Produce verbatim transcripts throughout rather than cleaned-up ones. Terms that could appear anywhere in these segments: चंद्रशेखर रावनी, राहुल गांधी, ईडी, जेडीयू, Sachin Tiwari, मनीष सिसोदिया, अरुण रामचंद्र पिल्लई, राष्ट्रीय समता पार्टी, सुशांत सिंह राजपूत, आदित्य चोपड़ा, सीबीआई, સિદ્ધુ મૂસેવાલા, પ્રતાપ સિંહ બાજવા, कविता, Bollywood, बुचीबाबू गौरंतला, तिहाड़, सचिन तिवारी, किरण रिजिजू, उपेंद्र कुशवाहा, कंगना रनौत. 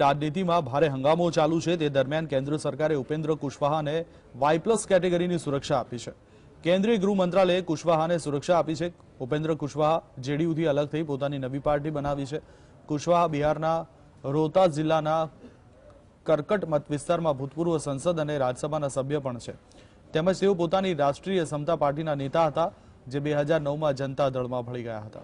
राजनीति में भारे हंगामो चालू है। दरमियान केन्द्र सरकारे उपेंद्र कुशवाहा ने वाई प्लस कैटेगरी की सुरक्षा आपी है। केन्द्रीय गृह मंत्रालय कुशवाहा ने सुरक्षा आपी है। उपेंद्र कुशवाहा जेडीयू थी अलग थी पोतानी नवी पार्टी बनावी है। कुशवाहा बिहारना रोहतास जिल्लाना करकट मत विस्तार में भूतपूर्व संसद और राज्यसभा सभ्य पण छे। तेमज तेओ पोतानी राष्ट्रीय समता पार्टी नेता था जे दो हज़ार नौ में जनता दल में भળી गया था।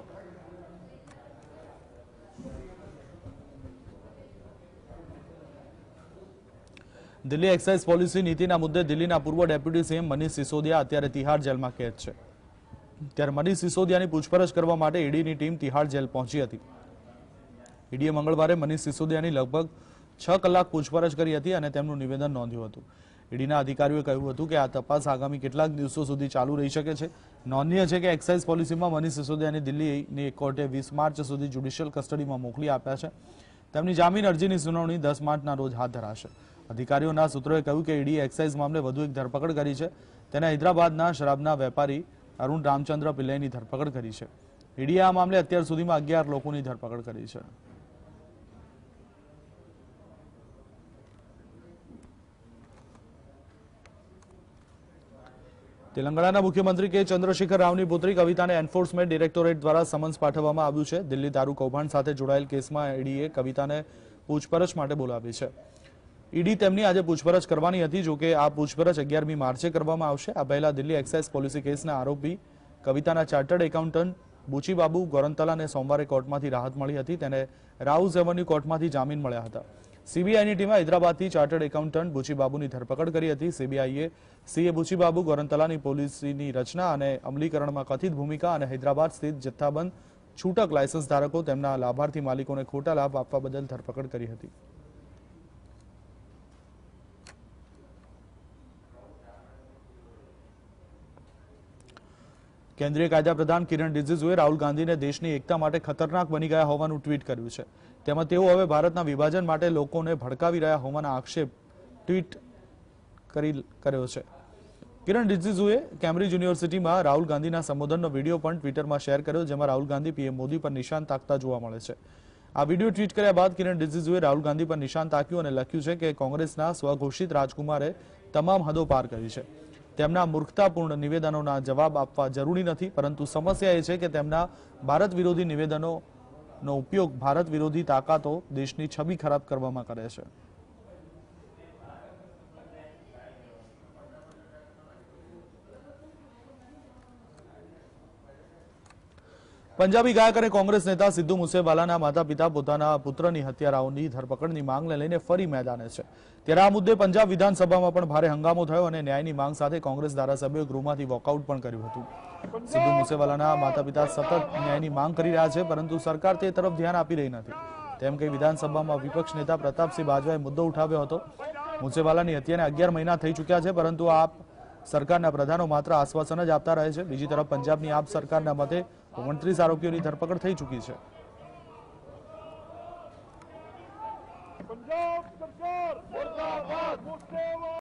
दिल्ली एक्साइज पॉलिसी नीति मुद्दे दिल्ली पूर्व डेप्यूटी सीएम मनीष सिसोदिया अत्यारे तिहाड़ जेल में कैद है। त्यारे मनीष सिसोदिया की पूछपरछ करवा माटे ईडी की टीम तिहाड़ जेल पहुंची थी। ईडीए मंगलवार मनीष सिसोदिया की लगभग छ कलाक पूछपरछ करी हती अने तेमनुं निवेदन नोंध्युं हतुं। ईडीना अधिकारीओए कह्युं हतुं के आ तपास आगामी केटलाक दिवसों सुधी चालू रही शके छे। नोंधनीय छे के एक्साइज पॉलिसी में मनीष सिसोदियाने दिल्हीनी कोर्टे वीस मार्च सुधी जुडिशियल कस्टडी में मोकली आप्या छे। तेमनी जामीन अरजीनी सुनावणी दस मार्चना रोज हाथ धराशे। अधिकारीओना सूत्रोए कह्युं के ईडीए एक्साइज मामले વધુ एक धरपकड़ करी छे। तेने हैदराबादना शराबना वेपारी अरुण रामचंद्र पिल्लईनी धरपकड़ करी छे। ईडीए आ मामले अत्यार सुधीमां अगियार लोकोनी धरपकड़ करी छे। तेलंगाणा मुख्यमंत्री के चंद्रशेखर रावनी पुत्री कविता ने एनफोर्समेंट डायरेक्टोरेट द्वारा समन्स पाठववामां आव्युं छे। दिल्ली दारू कौभांड साथे जोड़ायेल केसमां ईडीए कविता ने पूछपरछ माटे बोलावी छे। ईडी तेमनी आज पूछपरछ करवानी हती, जो के आ पूछपरछ अगियारमी मार्चे करवामां आवशे। आ पहेला दिल्ली एक्साइज पॉलिसी केसना आरोपी कविताना चार्टर्ड एकाउंटंट बुचीबाबू गौरंतला ने सोमवारे कोर्टमांथी राहत मळी हती। तेने राउज एवन्यू कोर्टमांथी जामीन मळ्या हता। सीबीआईनी टीमे हैदराबादथी चार्टर्ड एकाउंटंट बुचीबाबूनी धरपकड़ करी हती। सीबीआईए सीए बुचीबाबू गौरंतलानी पॉलिसीनी रचना अने अमलीकरणमां कथित भूमिका अने हैदराबाद स्थित जथ्थाबंध छूटक लायसन्स धारको तेमना लाभार्थी मालिकोने खोटा लाभ आपवा बदल धरपकड़ करी हती। केंद्रीय कायदा प्रधान किरण रिजिजू राहुल गांधी ने देश की एकता माटे खतरनाक बनी गया होवानुं ट्वीट कर्युं छे। तेमां तेओ हवे भारतना विभाजन माटे लोकोने भड़कावी रह्या होवानो आक्षेप ट्वीट करी कर्यो छे। किरण रिजिजू कैम्ब्रिज यूनिवर्सिटी में राहुल गांधी संबोधन वीडियो पण ट्विटर में शेर कर्यो, जेमां राहुल गांधी पीएम मोदी पर निशान ताकता जोवा मळे छे। आ वीडियो ट्वीट कर्या बाद किरण रिजिजू राहुल गांधी पर निशान ताक्युं अने लख्युं छे के कोंग्रेसना स्वघोषित राजकुमारे तमाम हदों पार करी छे। તેમના મૂર્ખતાપૂર્ણ નિવેદનોના જવાબ આપવા જરૂરી નથી, પરંતુ સમસ્યા એ છે કે તેમના ભારત વિરોધી નિવેદનોનો ઉપયોગ ભારત વિરોધી તાકાતો દેશની છબી ખરાબ કરવામાં કરે છે। પંજાબી ગાયક અને કોંગ્રેસ નેતા સિદ્ધુ મૂસેવાલાના માતા-પિતા પોતાના પુત્રની હત્યારાઓની ધરપકડની માંગને લઈને ફરી મેદાને છે। ત્યારે આ મુદ્દે પંજાબ વિધાનસભામાં પણ ભારે હંગામો થયો અને ન્યાયની માંગ સાથે કોંગ્રેસ ધારાસભ્યોએ ગૃહમાંથી વોકઆઉટ પણ કર્યું હતું। સિદ્ધુ મૂસેવાલાના માતા-પિતા સતત ન્યાયની માંગ કરી રહ્યા છે, પરંતુ સરકાર તે તરફ ધ્યાન આપી રહી નથી, તેમ કહી વિધાનસભામાં વિપક્ષ નેતા પ્રતાપ સિંહ બાજવાએ મુદ્દો ઉઠાવ્યો હતો। મૂસેવાલાની હત્યાને અગિયાર મહિના થઈ ચૂક્યા છે, પરંતુ આપ સરકારના પ્રધાનો માત્ર આશ્વાસન જ આપતા રહે છે। બીજી તરફ પંજાબની આપ સરકારના મતે ઓગણત્રીસ આરોપીઓની ધરપકડ થઈ ચૂકી છે।